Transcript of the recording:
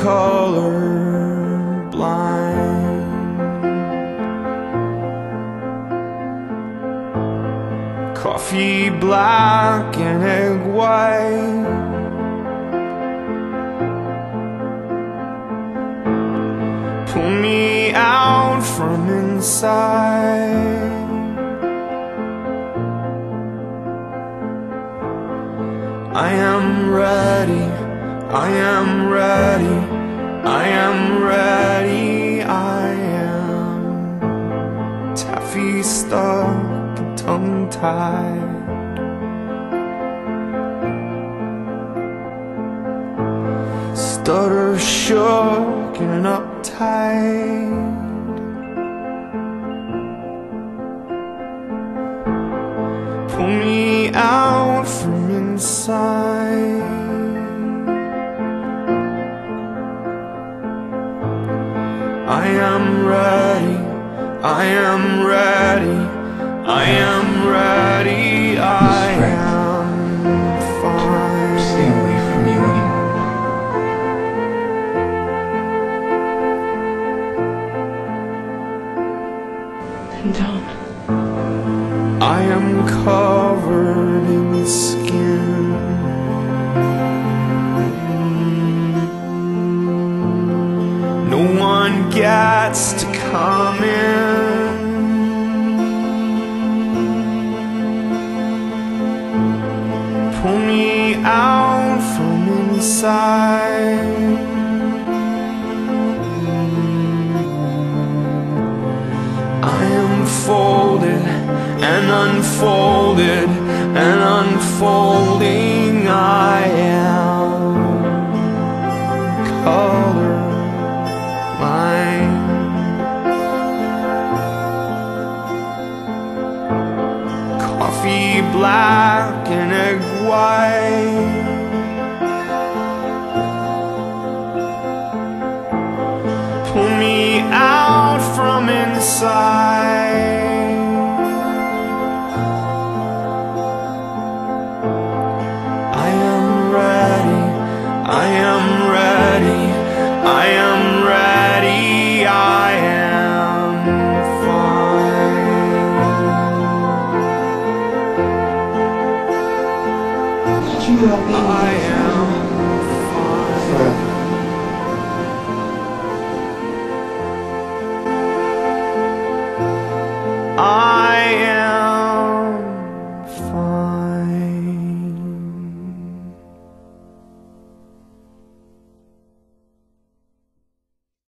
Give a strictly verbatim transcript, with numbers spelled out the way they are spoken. color blind. Coffee black and egg white. Pull me out from inside. I am ready, I am ready, I am ready, I am taffy stuck and tongue-tied, stutter shook and uptight. Pull me out from inside. I am ready, I am ready, I am ready, I am fine. Stay away from you anymore. I'm down. I am covered in skin. No one gets to come in. Pull me out from inside. I am folded and unfolded and unfolding. I am color blind. Coffee black and egg white. Pull me out from inside. I am ready, I am ready, I am fine. I am